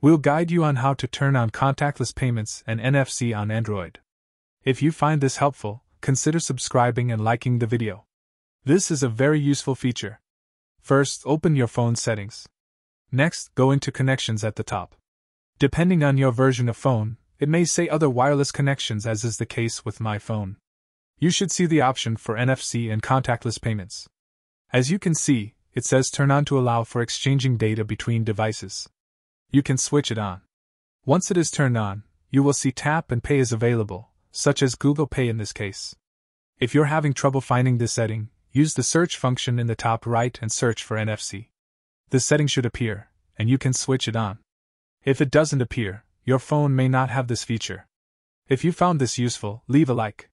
We'll guide you on how to turn on contactless payments and NFC on Android. If you find this helpful, consider subscribing and liking the video. This is a very useful feature. First, open your phone settings. Next, go into Connections at the top. Depending on your version of phone, it may say Other Wireless Connections, as is the case with my phone. You should see the option for NFC and contactless payments. As you can see, it says turn on to allow for exchanging data between devices. You can switch it on. Once it is turned on, you will see Tap and Pay is available, such as Google Pay in this case. If you're having trouble finding this setting, use the search function in the top right and search for NFC. This setting should appear, and you can switch it on. If it doesn't appear, your phone may not have this feature. If you found this useful, leave a like.